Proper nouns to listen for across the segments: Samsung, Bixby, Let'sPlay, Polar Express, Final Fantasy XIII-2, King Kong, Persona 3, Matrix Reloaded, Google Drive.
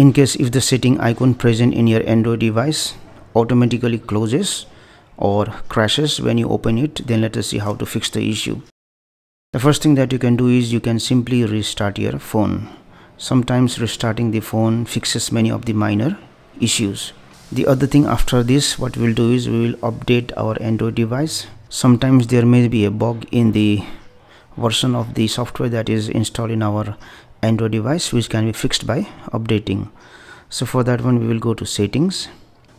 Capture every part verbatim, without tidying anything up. In case if the setting icon present in your Android device automatically closes or crashes when you open it, then let us see how to fix the issue. The first thing that you can do is you can simply restart your phone. Sometimes restarting the phone fixes many of the minor issues. The other thing after this, what we'll do is we will update our Android device. Sometimes there may be a bug in the version of the software that is installed in our Android device, which can be fixed by updating. So for that one, we will go to settings,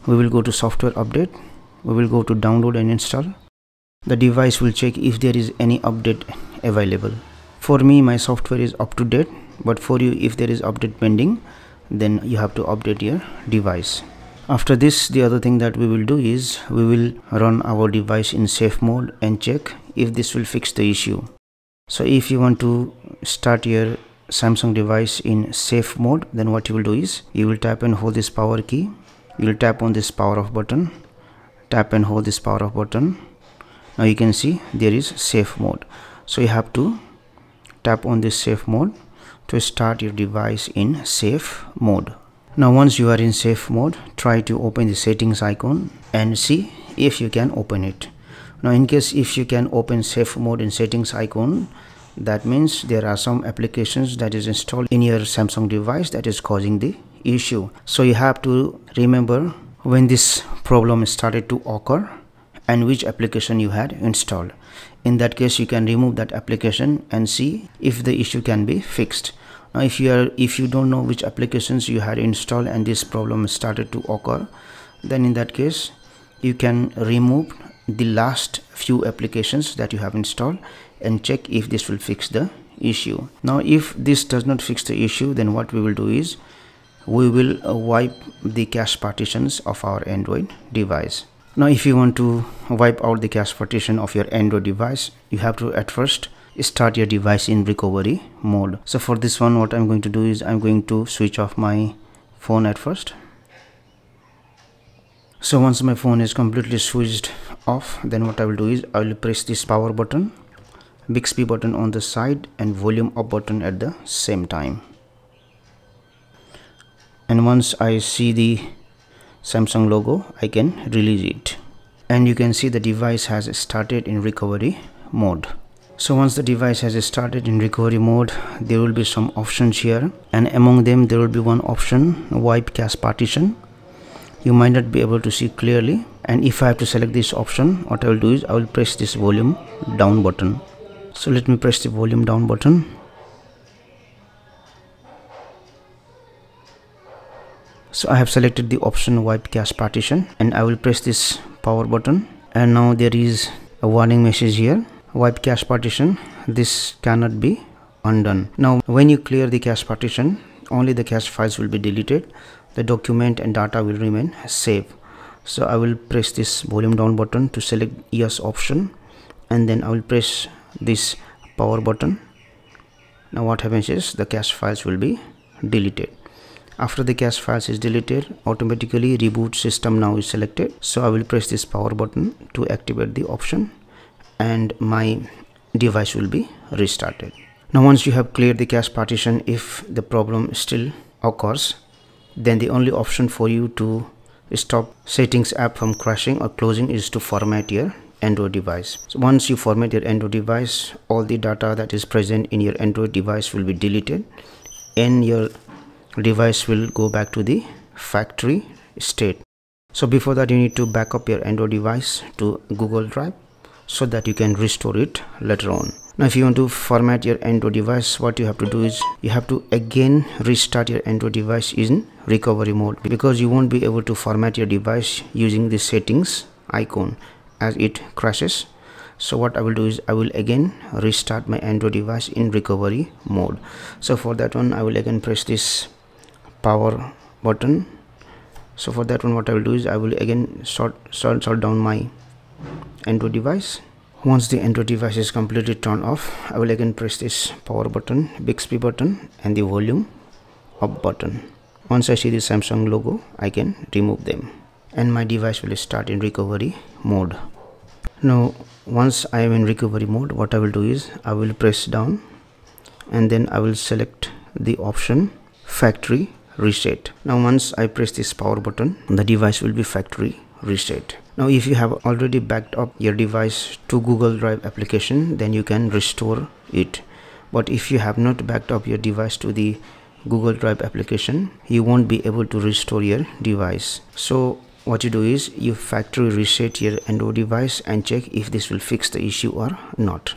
we will go to software update, we will go to download and install. The device will check if there is any update available. For me, my software is up to date, but for you, if there is update pending, then you have to update your device. After this, the other thing that we will do is we will run our device in safe mode and check if this will fix the issue. So if you want to start your Samsung device in safe mode, then what you will do is you will tap and hold this power key, you will tap on this power off button, tap and hold this power off button. Now you can see there is safe mode, so you have to tap on this safe mode to start your device in safe mode. Now once you are in safe mode, try to open the settings icon and see if you can open it. Now in case if you can open safe mode in settings icon, that means there are some applications that is installed in your Samsung device that is causing the issue. So you have to remember when this problem started to occur and which application you had installed. In that case, you can remove that application and see if the issue can be fixed. Now if you are if you don't know which applications you had installed and this problem started to occur, then in that case you can remove the last few applications that you have installed and check if this will fix the issue. Now if this does not fix the issue, then what we will do is we will wipe the cache partitions of our Android device. Now if you want to wipe out the cache partition of your Android device, you have to at first start your device in recovery mode. So for this one, what I'm going to do is I'm going to switch off my phone at first. So once my phone is completely switched off, then what I will do is I will press this power button, Bixby button on the side, and volume up button at the same time. And once I see the Samsung logo, I can release it. And you can see the device has started in recovery mode. So once the device has started in recovery mode, there will be some options here, and among them there will be one option, wipe cache partition. You might not be able to see clearly, and if I have to select this option, what I will do is I will press this volume down button. So let me press the volume down button. So I have selected the option wipe cache partition, and I will press this power button, and now there is a warning message here, wipe cache partition, this cannot be undone. Now when you clear the cache partition, only the cache files will be deleted, the document and data will remain safe. So I will press this volume down button to select yes option, and then I will press this power button. Now what happens is the cache files will be deleted. After the cache files is deleted, automatically reboot system now is selected. So I will press this power button to activate the option, and my device will be restarted. Now once you have cleared the cache partition, if the problem still occurs, then the only option for you to stop settings app from crashing or closing is to format your Android device. So once you format your Android device, all the data that is present in your Android device will be deleted, and your device will go back to the factory state. So before that, you need to back up your Android device to Google Drive so that you can restore it later on. Now if you want to format your Android device, what you have to do is you have to again restart your Android device in recovery mode, because you won't be able to format your device using the settings icon as it crashes. So what I will do is I will again restart my Android device in recovery mode. So for that one, I will again press this power button. So for that one, what I will do is I will again short short, short down my Android device. Once the Android device is completely turned off, I will again press this power button, Bixby button, and the volume up button. Once I see the Samsung logo, I can remove them, and my device will start in recovery mode. Now once I am in recovery mode, what I will do is I will press down, and then I will select the option factory reset. Now once I press this power button, the device will be factory reset. Now if you have already backed up your device to Google Drive application, then you can restore it. But if you have not backed up your device to the Google Drive application, you won't be able to restore your device. So what you do is you factory reset your Android device and check if this will fix the issue or not.